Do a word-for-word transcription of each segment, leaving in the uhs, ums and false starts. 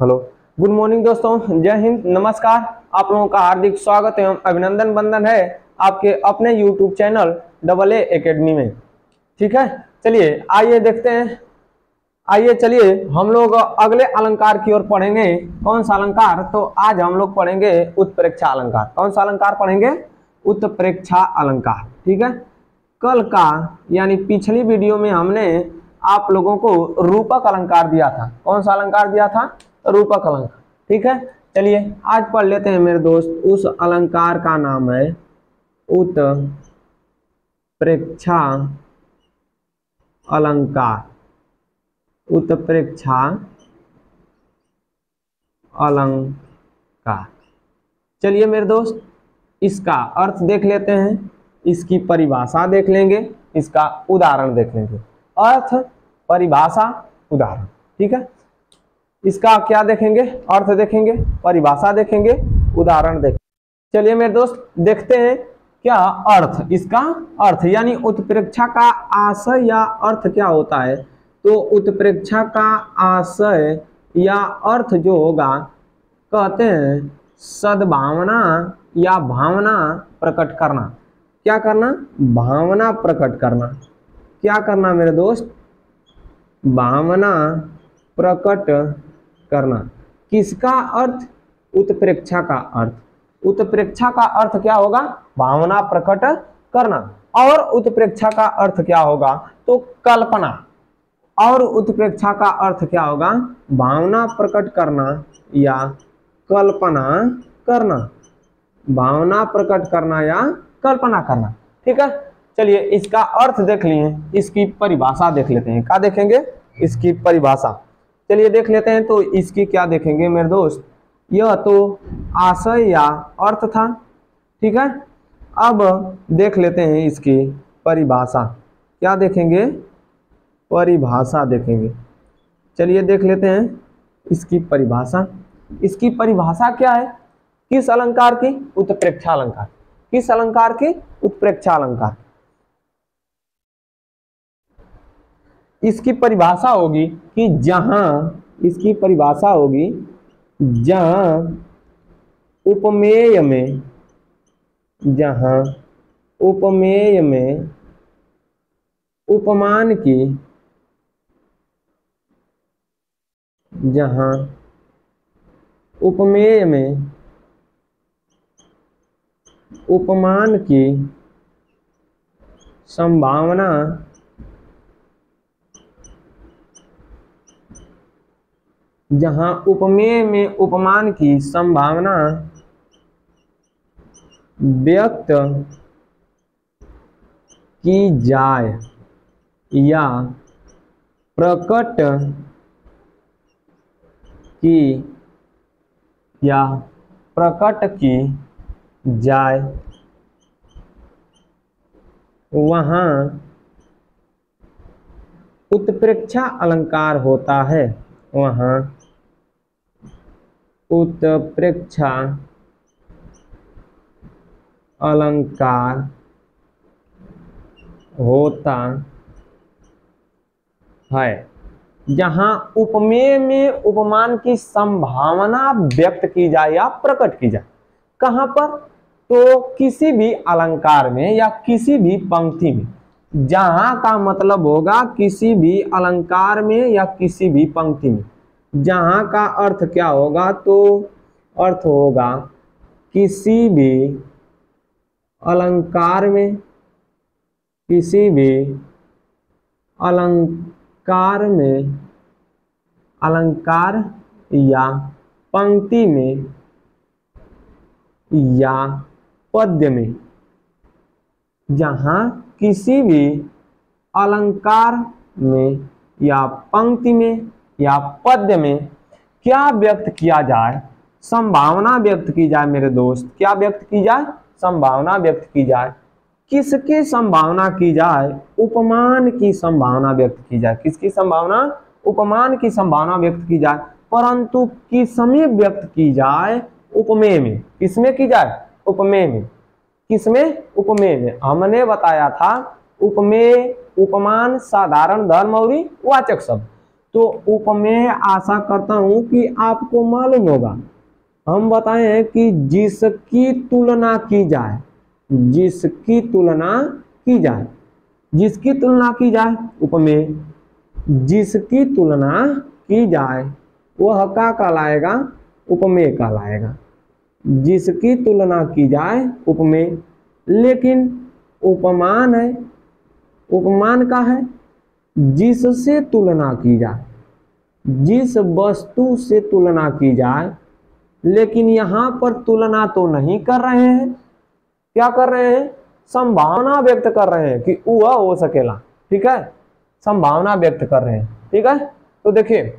Hello good morning दोस्तों, जय हिंद, नमस्कार। आप लोगों का हार्दिक स्वागत एवं अभिनंदन बंधन है आपके अपने YouTube channel double A academy में। ठीक है, चलिए आइए देखते हैं, आइए चलिए हम लोग अगले अलंकार की ओर पढ़ेंगे। कौन सा अलंकार? तो आज हम लोग पढ़ेंगे उत्प्रेक्षा अलंकार। कौन सा अलंकार पढ़ेंगे? उत्प्रेक्षा अलंकार। ठीक है, कल का यानी पिछली वीडियो में हमने आप लोगों को रूपक अलंकार दिया था। कौन सा अलंकार दिया था? रूपक अलंकार। ठीक है, चलिए आज पढ़ लेते हैं मेरे दोस्त। उस अलंकार का नाम है उत्प्रेक्षा अलंकार। उत्प्रेक्षा अलंकार। चलिए मेरे दोस्त, इसका अर्थ देख लेते हैं, इसकी परिभाषा देख लेंगे, इसका उदाहरण देख लेंगे। अर्थ, परिभाषा, उदाहरण। ठीक है, इसका क्या देखेंगे? अर्थ देखेंगे, परिभाषा देखेंगे, उदाहरण देखेंगे। चलिए मेरे दोस्त देखते हैं क्या अर्थ, इसका अर्थ यानी उत्प्रेक्षा का आशय या अर्थ क्या होता है। तो उत्प्रेक्षा का आशय या अर्थ जो होगा, कहते हैं सद्भावना या भावना प्रकट करना। क्या करना? भावना प्रकट करना। क्या करना मेरे दोस्त? भावना प्रकट करना। किसका अर्थ? उत्प्रेक्षा का अर्थ। उत्प्रेक्षा का अर्थ क्या होगा? भावना प्रकट करना। और उत्प्रेक्षा का अर्थ क्या होगा? तो कल्पना। और उत्प्रेक्षा का अर्थ क्या होगा? भावना प्रकट करना या कल्पना करना। भावना प्रकट करना या कल्पना करना। ठीक है, चलिए इसका अर्थ देख लिए, इसकी परिभाषा देख लेते हैं। क्या देखेंगे? इसकी परिभाषा चलिए देख लेते हैं। तो इसकी क्या देखेंगे मेरे दोस्त? यह तो आशय या अर्थ था। ठीक है, अब देख लेते हैं इसकी परिभाषा। क्या देखेंगे? परिभाषा देखेंगे। चलिए देख लेते हैं इसकी परिभाषा। इसकी परिभाषा क्या है? किस अलंकार की? उत्प्रेक्षा अलंकार। किस अलंकार की? उत्प्रेक्षा अलंकार। इसकी परिभाषा होगी कि जहाँ, इसकी परिभाषा होगी जहाँ उपमेय में, जहाँ उपमेय में उपमान की, जहाँ उपमेय में उपमान की संभावना जहां उपमेय में उपमान की संभावना व्यक्त की जाए या प्रकट की या प्रकट की जाए, वहां उत्प्रेक्षा अलंकार होता है। वहां उत्प्रेक्षा अलंकार होता है। जहां उपमेय में उपमान की संभावना व्यक्त की जाए या प्रकट की जाए। कहां पर? तो किसी भी अलंकार में या किसी भी पंक्ति में। जहां का मतलब होगा किसी भी अलंकार में या किसी भी पंक्ति में। जहां का अर्थ क्या होगा? तो अर्थ होगा किसी भी अलंकार में, किसी भी अलंकार में, अलंकार या पंक्ति में या पद्य में। जहां किसी भी अलंकार में या पंक्ति में या पद्य में क्या व्यक्त किया जाए? संभावना व्यक्त की जाए मेरे दोस्त। क्या व्यक्त की जाए? संभावना व्यक्त की जाए। किसकी संभावना की जाए? उपमान की संभावना व्यक्त की जाए। किसकी संभावना? उपमान की संभावना व्यक्त की जाए। परंतु किसमें व्यक्त की जाए? उपमेय में। किसमें की जाए? उपमेय में। किसमें? उपमेय में। हमने बताया था उपमेय, उपमान, साधारण धर्म और वाचक शब्द। तो उपमेय आशा करता हूं कि आपको मालूम होगा। हम बताए हैं कि जिसकी तुलना की जाए, जिसकी तुलना की जाए, जिसकी तुलना की जाए उपमेय, जिसकी तुलना की जाए वह क्या कहलाएगा? उपमेय कहलाएगा। जिसकी तुलना की जाए उपमेय। लेकिन उपमान है, उपमान का है जिससे तुलना की जाए, जिस वस्तु से तुलना की जाए। लेकिन यहाँ पर तुलना तो नहीं कर रहे हैं, क्या कर रहे हैं? संभावना व्यक्त कर रहे हैं कि वह हो सकेला। ठीक है, संभावना व्यक्त कर रहे हैं। ठीक है, तो देखिए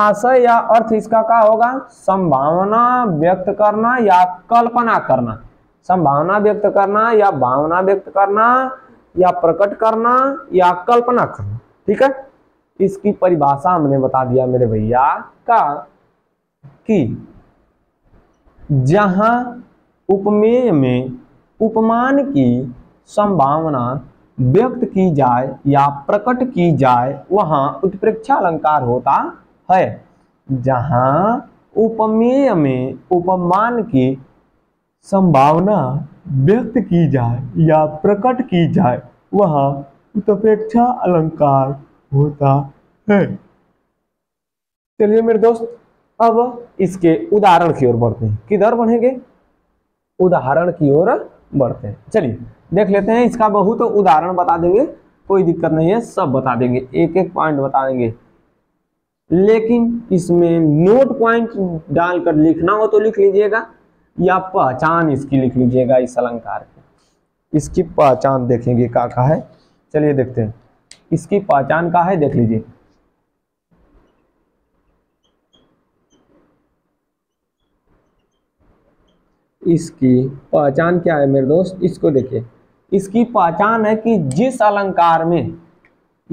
आशय या अर्थ इसका क्या होगा? संभावना व्यक्त करना या कल्पना करना, संभावना व्यक्त करना या भावना व्यक्त करना या प्रकट करना या कल्पना करना। ठीक है, इसकी परिभाषा हमने बता दिया मेरे भैया का कि जहां उपमेय में उपमान की संभावना व्यक्त की जाए या प्रकट की जाए वहां उत्प्रेक्षा अलंकार होता है। जहां उपमेय में उपमान की संभावना व्यक्त की जाए या प्रकट की जाए वहां उत्प्रेक्षा अलंकार होता है। चलिए मेरे दोस्त, अब इसके उदाहरण की ओर बढ़ते हैं। किधर बढ़ेंगे? उदाहरण की ओर बढ़ते हैं। चलिए देख लेते हैं, इसका बहुत उदाहरण बता देंगे, कोई दिक्कत नहीं है, सब बता देंगे, एक एक पॉइंट बता देंगे। लेकिन इसमें नोट पॉइंट डालकर लिखना हो तो लिख लीजिएगा, या पहचान इसकी लिख लीजिएगा, इस अलंकार की। इसकी पहचान देखेंगे क्या का है, चलिए देखते हैं इसकी पहचान का है, देख लीजिए। इसकी पहचान क्या है मेरे दोस्त, इसको देखिए। इसकी पहचान है कि जिस अलंकार में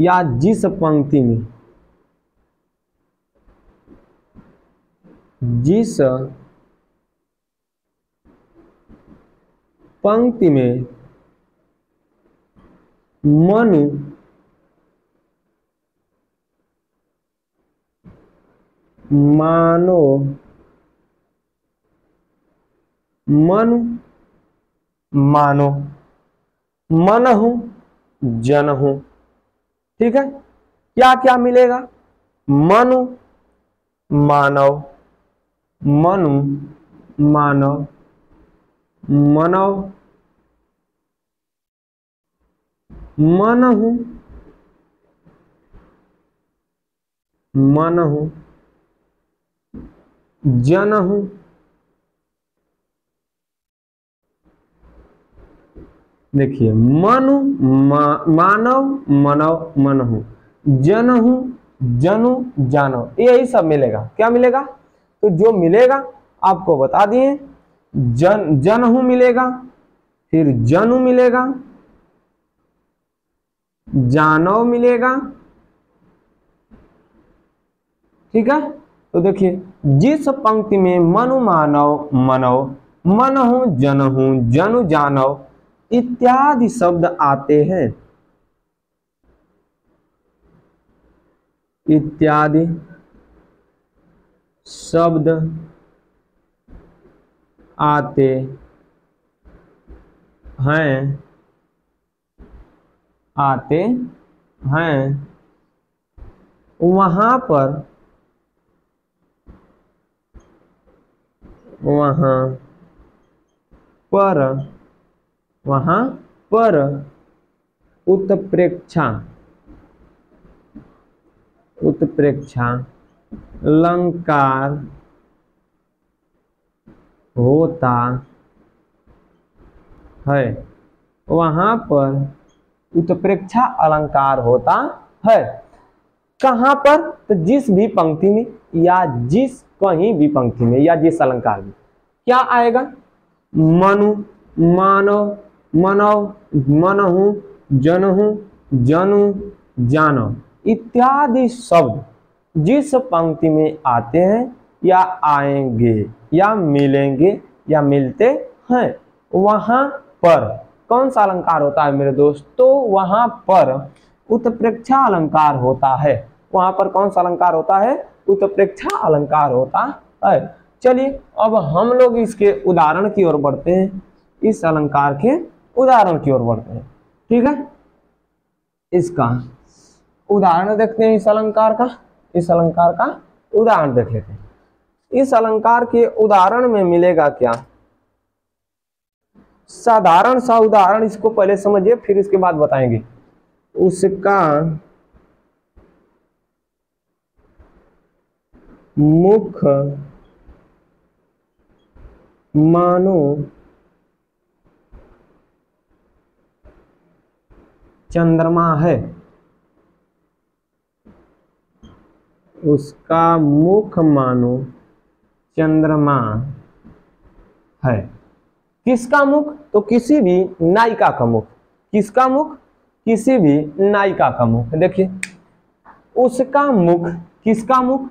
या जिस पंक्ति में, जिस पंक्ति में मनु मानो मन मानो मन हूं जन हूं। ठीक है, क्या क्या मिलेगा? मनु मानव, मनु मानव, मनव, मन हूं मन हूं जन हूं देखिए मनु मा, मानव मनव मन हूं जन हूं जनु जानो, यही सब मिलेगा। क्या मिलेगा? तो जो मिलेगा आपको बता दिए, जन जन हूं मिलेगा, फिर जनु मिलेगा, जानव मिलेगा। ठीक है, तो देखिए जिस पंक्ति में मनु मानव मनव मन हूं जन हूं जनु जानव इत्यादि शब्द आते हैं, इत्यादि शब्द आते हैं, आते हैं वहां पर, वहां पर वहां पर उत्प्रेक्षा उत्प्रेक्षा अलंकार होता है। वहां पर उत्प्रेक्षा अलंकार होता है। कहां पर? तो जिस भी पंक्ति में या जिस कहीं भी पंक्ति में या जिस अलंकार में क्या आएगा? मनु मानव मनव मनहु जनहु जनु जानो इत्यादि शब्द जिस पंक्ति में आते हैं या आएंगे या मिलेंगे या मिलते हैं वहां पर कौन सा अलंकार होता है मेरे दोस्त? तो वहां पर उत्प्रेक्षा अलंकार होता है। वहां पर कौन सा अलंकार होता है, उत्प्रेक्षा अलंकार होता है। चलिए अब हम लोग इसके उदाहरण की ओर बढ़ते हैं, इस अलंकार के उदाहरण की ओर बढ़ते हैं। ठीक है, इसका उदाहरण देखते हैं, इस अलंकार का इस अलंकार का उदाहरण देख लेते हैं। इस अलंकार के उदाहरण में मिलेगा क्या, साधारण सा उदाहरण, इसको पहले समझिए फिर इसके बाद बताएंगे। उसका मुख मानो चंद्रमा है, उसका मुख मानो चंद्रमा है। किसका मुख, तो किसी भी नायिका का मुख, किसका मुख, किसी भी नायिका का मुख। देखिए उसका मुख, किसका मुख,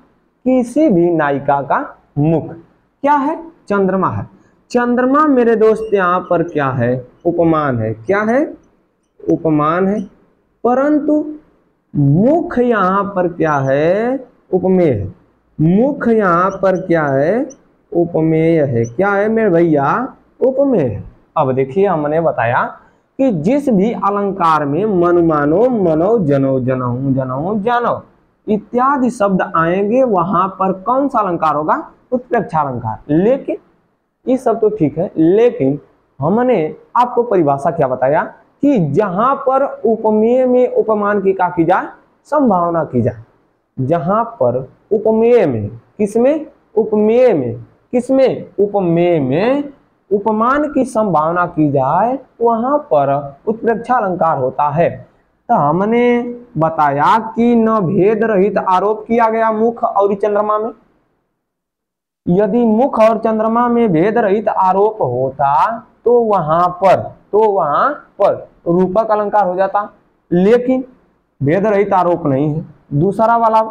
किसी भी नायिका का मुख क्या है, चंद्रमा है। चंद्रमा मेरे दोस्त यहाँ पर क्या है, उपमान है, क्या है, उपमान है। परंतु मुख यहाँ पर क्या है, उपमेय है। मुख यहाँ पर क्या है, उपमेय है, क्या है मेरे भैया, उपमेय है। अब देखिए हमने बताया कि जिस भी अलंकार में मनुमानो मनो जनो जनऊ जनऊ जानो इत्यादि शब्द आएंगे वहां पर कौन सा अलंकार होगा, उत्प्रेक्षा अलंकार। लेकिन ये सब तो ठीक है, लेकिन हमने आपको परिभाषा क्या बताया कि जहां पर उपमेय में उपमान की का की जाए, संभावना की जाए, जहां पर उपमेय में, किसमें, उपमेय में, किसमें, उपमेय में उपमान की संभावना की जाए वहां पर उत्प्रेक्षा अलंकार होता है। तो हमने बताया कि न भेद रहित आरोप किया गया मुख और चंद्रमा में। यदि मुख और चंद्रमा में भेद रहित आरोप होता तो वहां पर तो वहां पर रूपक अलंकार हो जाता, लेकिन भेद रहित आरोप नहीं है। दूसरा वाला,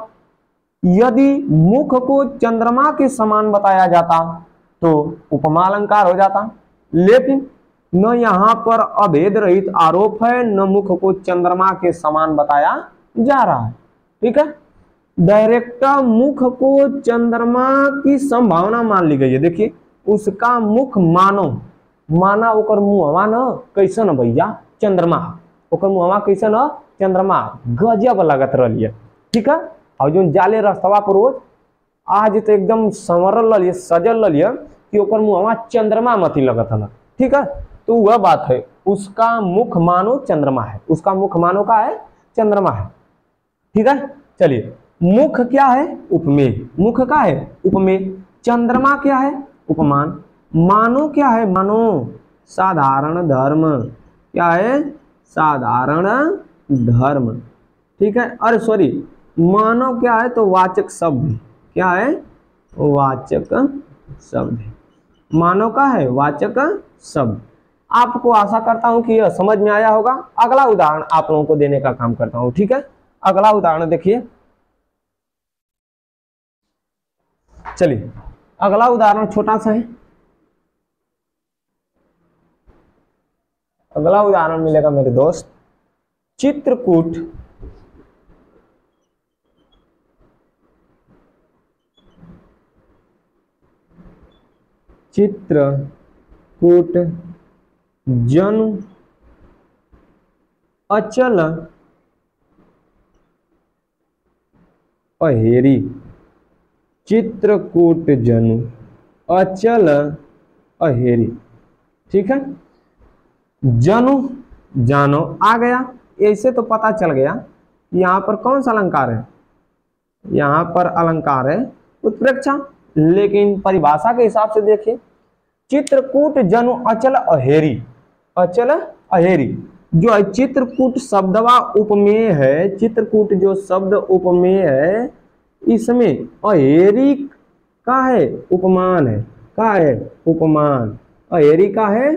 यदि मुख को चंद्रमा के समान बताया जाता तो उपमा अलंकार हो जाता, लेकिन न यहाँ पर अभेद रहित आरोप है, न मुख को चंद्रमा के समान बताया जा रहा है। ठीक है, डायरेक्ट मुख को चंद्रमा की संभावना मान ली गई है। देखिए उसका मुख मानो, माना ओकर मुँहवा न कैसन भैया चंद्रमा, ओकर मुँहवा कैसन चंद्रमा, गजब लगत रहिए। ठीक है, और जो जाले रस्तवा पर रोज आज तो एकदम संवरल रहिए, सजल रहिए कि ओकर मुँहवा चंद्रमा मती लगत हल। ठीक है, तो वह बात है, उसका मुख मानो चंद्रमा है, उसका मुख मानो का है चंद्रमा है। ठीक है, चलिए मुख क्या है, उपमेय, मुख का है उपमेय। चंद्रमा क्या है, उपमान। मानो क्या है, मानो साधारण धर्म, क्या है, साधारण धर्म। ठीक है, अरे सॉरी, मानो क्या है तो वाचक शब्द, क्या है, वाचक शब्द, मानो का है वाचक शब्द। आपको आशा करता हूं कि यह समझ में आया होगा। अगला उदाहरण आप लोगों को देने का काम करता हूं। ठीक है, अगला उदाहरण देखिए, चलिए अगला उदाहरण छोटा सा है। अगला उदाहरण मिलेगा मेरे दोस्त, चित्रकूट चित्रकूट जनु अचल पहेरी, चित्रकूट जनु अचल अहेरी। ठीक है, जनु जानो आ गया, ऐसे तो पता चल गया यहाँ पर कौन सा अलंकार है, यहाँ पर अलंकार है उत्प्रेक्षा। लेकिन परिभाषा के हिसाब से देखिए, चित्रकूट जनु अचल अहेरी, अचल अहेरी जो है चित्रकूट शब्दवा उपमेय है। चित्रकूट जो शब्द उपमेय है इसमें अहेरी का है उपमान है, का है उपमान, अहेरी का है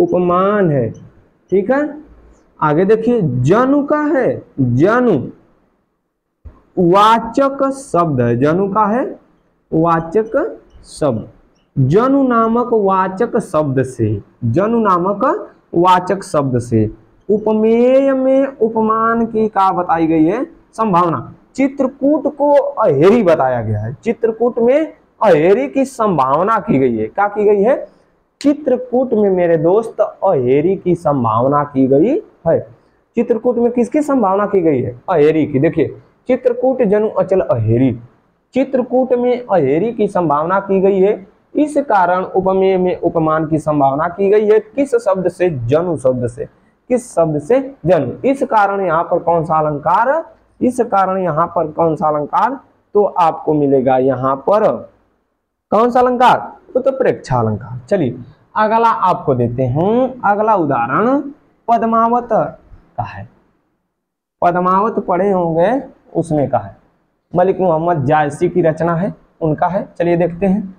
उपमान है। ठीक है, आगे देखिए, जनु का है, जनु वाचक शब्द है, जनु का है वाचक शब्द। जनु नामक वाचक शब्द से, जनु नामक वाचक शब्द से उपमेय में उपमान की का बताई गई है संभावना, चित्रकूट को अहेरी बताया गया है। चित्रकूट में अहेरी की संभावना की गई है। क्या की गई है? चित्रकूट में मेरे दोस्त अहेरी की संभावना की गई है। चित्रकूट में किसकी संभावना की गई है? अहेरी की। देखिए, चित्रकूट जनु अचल अहेरी, चित्रकूट में अहेरी की संभावना की गई है। इस कारण उपमेय में उपमान की संभावना की गई है। किस शब्द से? जनु शब्द से। किस शब्द से? जनु। इस कारण यहाँ पर कौन सा अलंकार? इस कारण यहाँ पर कौन सा अलंकार? तो आपको मिलेगा यहाँ पर कौन सा अलंकार? उत्प्रेक्षा अलंकार। चलिए अगला आपको देते हैं। अगला उदाहरण पद्मावत का है। पद्मावत पढ़े होंगे, उसमें का है, मलिक मोहम्मद जायसी की रचना है, उनका है। चलिए देखते हैं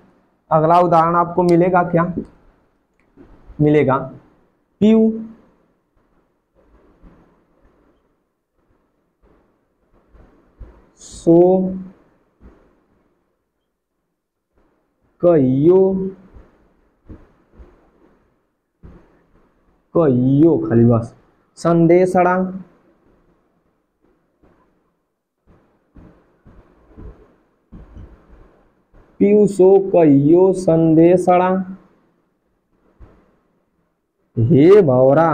अगला उदाहरण आपको मिलेगा। क्या मिलेगा? पीयू। सो कयो कयो खाली बस संदेशड़ा पीयूषो कयो संदेशड़ा हे भौरा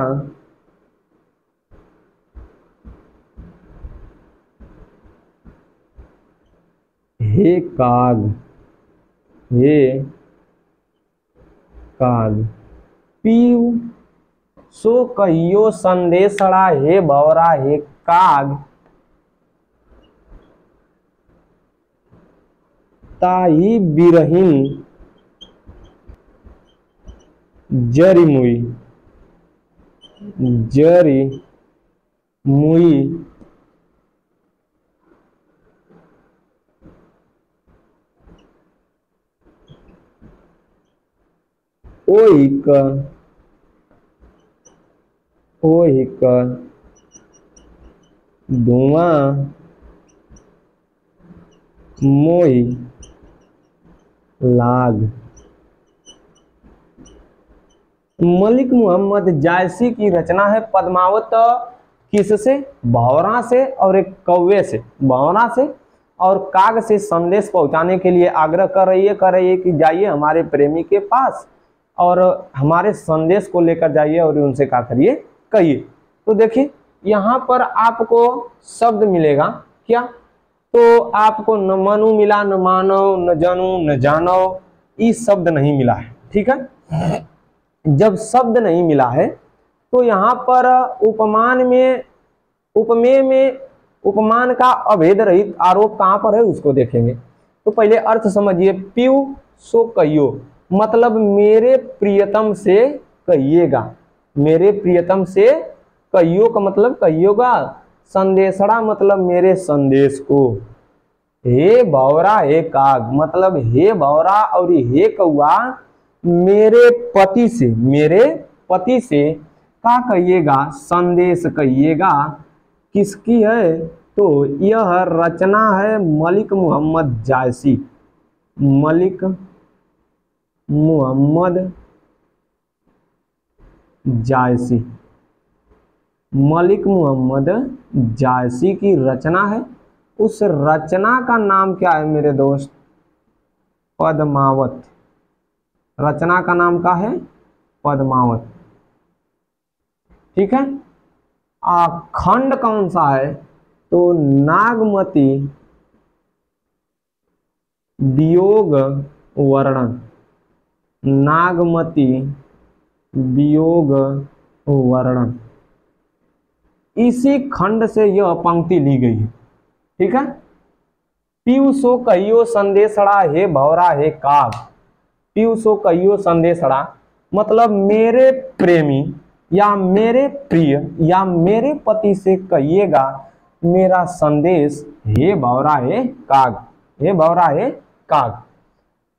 हे काग हे काग पीयूषो कयो संदेशड़ा हे भौरा हे काग ताई बिरहिम जरी मुई जरी मुई ओहिक ओहिक धुआं मोई लाग। मलिक मोहम्मद जायसी की रचना है पद्मावत। किससे? भौरा से और एक कौवे से। भौरा से और काग से संदेश पहुंचाने के लिए आग्रह कर रही है कर रही है कि जाइए हमारे प्रेमी के पास और हमारे संदेश को लेकर जाइए और उनसे क्या करिए कहिए। तो देखिए यहाँ पर आपको शब्द मिलेगा क्या? तो आपको न मनु मिला, न मानव, न जानू, न जानो, ये शब्द नहीं मिला है। ठीक है, जब शब्द नहीं मिला है तो यहाँ पर उपमान में उपमेय में उपमान का अभेद रहित आरोप कहाँ पर है उसको देखेंगे। तो पहले अर्थ समझिए। पीयू सो कहियो मतलब मेरे प्रियतम से कहिएगा। मेरे प्रियतम से कहियो का मतलब कहिएगा। संदेशड़ा मतलब मेरे संदेश को। हे भौरा हे काग मतलब हे भौरा और हे कौआ मेरे पति से मेरे पति से का कहिएगा संदेश कहिएगा। किसकी है? तो यह रचना है मलिक मोहम्मद जायसी। मलिक मोहम्मद जायसी मलिक मोहम्मद जायसी की रचना है। उस रचना का नाम क्या है मेरे दोस्त? पद्मावत। रचना का नाम क्या है? पद्मावत। ठीक है। आ खंड कौन सा है? तो नागमती वियोग वर्णन। नागमती वियोग वर्णन। इसी खंड से यह पंक्ति ली गई है। ठीक है। पीयूषो कहियो संदेशड़ा हे भौरा हे काग। पीयूषो कहियो संदेशड़ा मतलब मेरे प्रेमी या मेरे प्रिय या मेरे पति से कहिएगा मेरा संदेश हे भौरा हे काग। हे भौरा हे काग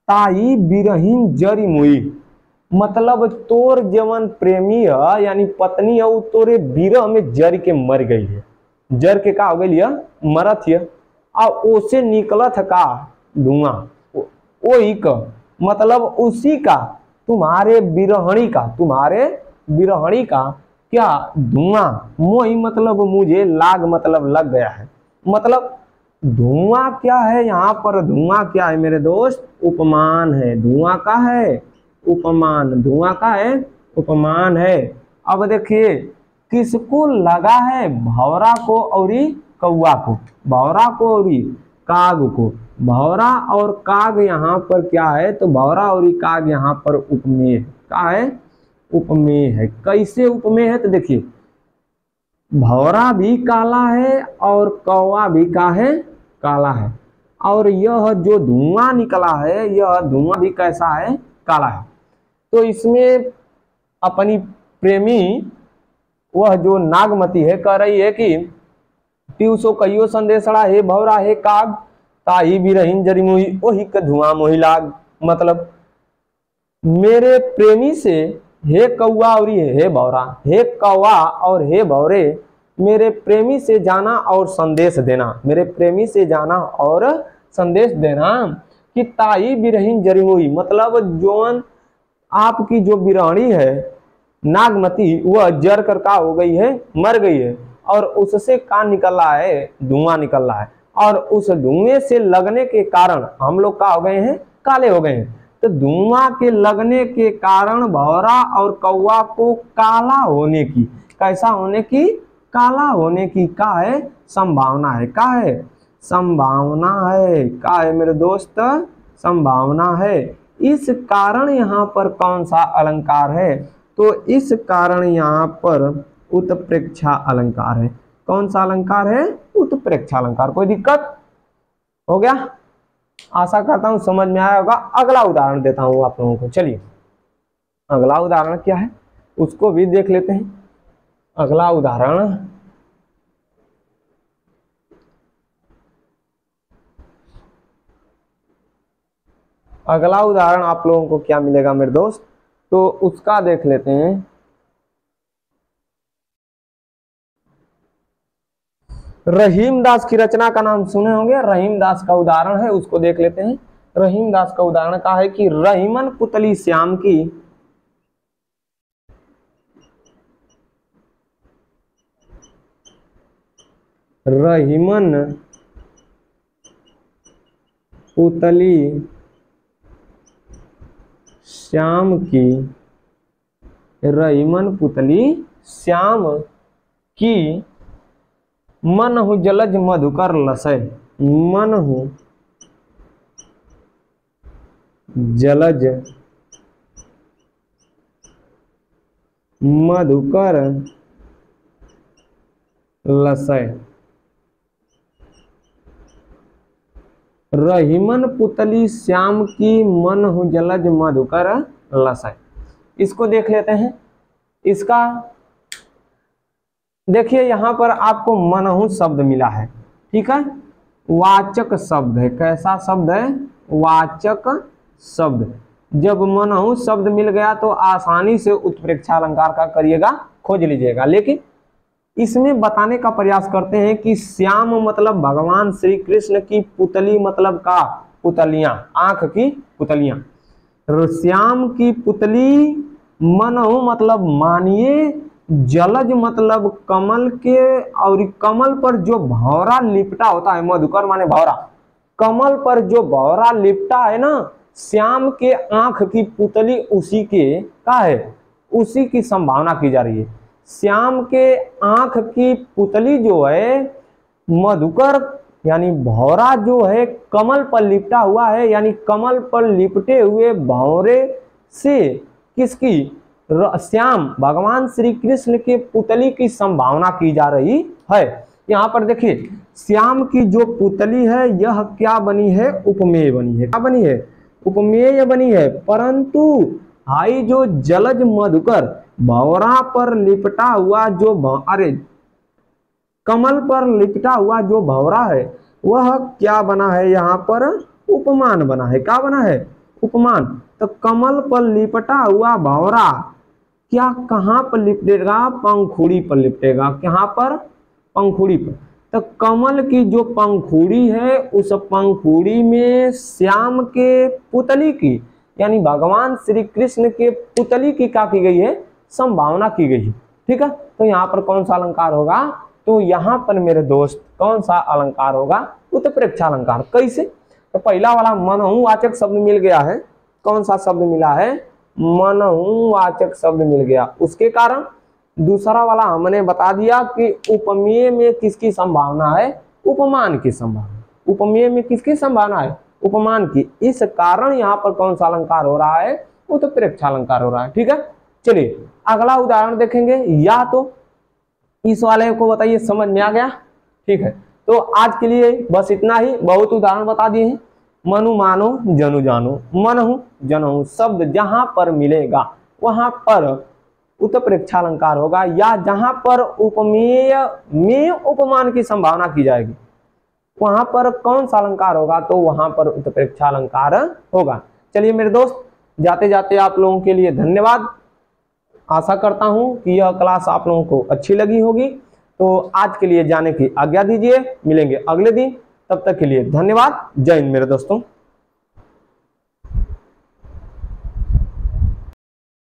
ताई बिरहिन जरी मुई मतलब तोर जवन प्रेमी है यानी पत्नी है वो तोरे बीरह में जर के मर गई है। जर के का हो गई है? मरत है। और उसे निकलत का धुआं वही का मतलब उसी का तुम्हारे बिरहणी का तुम्हारे बिरहणी का क्या धुआं मोही मतलब मुझे लाग मतलब लग गया है। मतलब धुआं क्या है? यहाँ पर धुआं क्या है मेरे दोस्त? उपमान है। धुआं का है उपमान, धुआं का है उपमान है। अब देखिए किसको लगा है? भौरा को औरी कौआ को, भौरा को औरी काग को। भौरा और काग यहाँ पर क्या है? तो भौरा और काग यहाँ पर उपमेय है। क्या है? उपमेय है। कैसे उपमेय है? तो देखिए भौरा भी काला है और कौवा भी का है काला है, और यह जो धुआं निकला है यह धुआं भी कैसा है? काला है। तो इसमें अपनी प्रेमी वह जो नागमती है कह रही है कि पीऊ सो कहियो संदेशड़ा, हे भौरा हे काग, ताही भी रहीन जरी मोही ओही का धुआं मोही लाग। मतलब मेरे प्रेमी से हे कौआ और हे भौरा, हे कौवा और हे भौरे, मेरे प्रेमी से जाना और संदेश देना, मेरे प्रेमी से जाना और संदेश देना कि ताई बिरहिन जरी हुई। मतलब जोन आपकी जो बिरहणी है नागमती वह जर कर का हो गई है, मर गई है, और उससे का निकल रहा है? धुआं निकल रहा है, और उस धुएं से लगने के कारण हम लोग का हो गए हैं? काले हो गए हैं। तो धुआं के लगने के कारण भौरा और कौवा को काला होने की, कैसा होने की? काला होने की का है संभावना है। का है संभावना है। का है मेरे दोस्त? संभावना है। इस कारण यहाँ पर कौन सा अलंकार है? तो इस कारण यहाँ पर उत्प्रेक्षा अलंकार है। कौन सा अलंकार है? उत्प्रेक्षा अलंकार। कोई दिक्कत हो गया? आशा करता हूं समझ में आया होगा। अगला उदाहरण देता हूं आप लोगों को। चलिए अगला उदाहरण क्या है उसको भी देख लेते हैं। अगला उदाहरण अगला उदाहरण आप लोगों को क्या मिलेगा मेरे दोस्त? तो उसका देख लेते हैं। रहीम दास की रचना का नाम सुने होंगे, रहीम दास का उदाहरण है, उसको देख लेते हैं। रहीम दास का उदाहरण का है कि रहीमन पुतली श्याम की, रहीमन पुतली श्याम की, रहीमन पुतली श्याम की मनहु जलज मधुकर लसय, मनहु जलज मधुकर लसय। रहीमन पुतली श्याम की मनहु जलज मधुकर लसय। इसको देख लेते हैं। इसका देखिए यहाँ पर आपको मनहु शब्द मिला है, ठीक है, वाचक शब्द है। कैसा शब्द है? वाचक शब्द। जब मनहु शब्द मिल गया तो आसानी से उत्प्रेक्षा अलंकार का करिएगा, खोज लीजिएगा। लेकिन इसमें बताने का प्रयास करते हैं कि श्याम मतलब भगवान श्री कृष्ण की, पुतली मतलब का पुतलियां, आंख की पुतलियां, श्याम की पुतली, मनहु मतलब मानिए, जलज मतलब कमल के, और कमल पर जो भौरा लिपटा होता है, मधुकर माने भौरा, कमल पर जो भौरा लिपटा है ना, श्याम के आंख की पुतली उसी के का है, उसी की संभावना की जा रही है। श्याम के आंख की पुतली जो है मधुकर यानी भौरा जो है कमल पर लिपटा हुआ है, यानी कमल पर लिपटे हुए भौरे से किसकी? श्याम भगवान श्री कृष्ण के पुतली की संभावना की जा रही है। यहाँ पर देखिए श्याम की जो पुतली है यह क्या बनी है? उपमेय बनी है। क्या बनी है? उपमेय बनी है। परंतु हाई जो जलज मधुकर भौरा पर लिपटा हुआ जो अरे कमल पर लिपटा हुआ जो भौरा है वह क्या बना है? यहाँ पर उपमान बना है। क्या बना है? उपमान। तो कमल पर लिपटा हुआ भौरा क्या कहाँ पर लिपटेगा? पंखुड़ी पर लिपटेगा। कहाँ पर? पंखुड़ी पर। तो कमल की जो पंखुड़ी है उस पंखुड़ी में श्याम के पुतली की यानी भगवान श्री कृष्ण के पुतली की क्या की गई है? संभावना की गई है, ठीक है। तो यहाँ पर कौन सा अलंकार होगा? तो यहाँ पर मेरे दोस्त कौन सा अलंकार होगा? उत्प्रेक्षा अलंकार। कैसे? तो पहला वाला मनहुवाचक शब्द मिल गया है। कौन सा शब्द मिला है? मनहुवाचक शब्द मिल गया। उसके कारण दूसरा वाला हमने बता दिया कि उपमेय में किसकी संभावना है? उपमान की संभावना। उपमेय में किसकी संभावना है? उपमान की। इस कारण यहाँ पर कौन सा अलंकार हो रहा है? उत्प्रेक्षा अलंकार हो रहा है। ठीक है, चलिए अगला उदाहरण देखेंगे। या तो इस वाले को बताइए, समझ में आ गया? ठीक है, तो आज के लिए बस इतना ही। बहुत उदाहरण बता दिए हैं। मनु मानो जनु जानो, मनहु जनहु शब्द जहां पर मिलेगा वहां पर उत्प्रेक्षा अलंकार होगा, या जहां पर उपमेय में उपमान की संभावना की जाएगी वहां पर कौन सा अलंकार होगा? तो वहां पर उत्प्रेक्षा अलंकार होगा। चलिए मेरे दोस्त, जाते जाते आप लोगों के लिए धन्यवाद। आशा करता हूं कि यह क्लास आप लोगों को अच्छी लगी होगी। तो आज के लिए जाने की आज्ञा दीजिए, मिलेंगे अगले दिन। तब तक के लिए धन्यवाद। जय हिंद मेरे दोस्तों।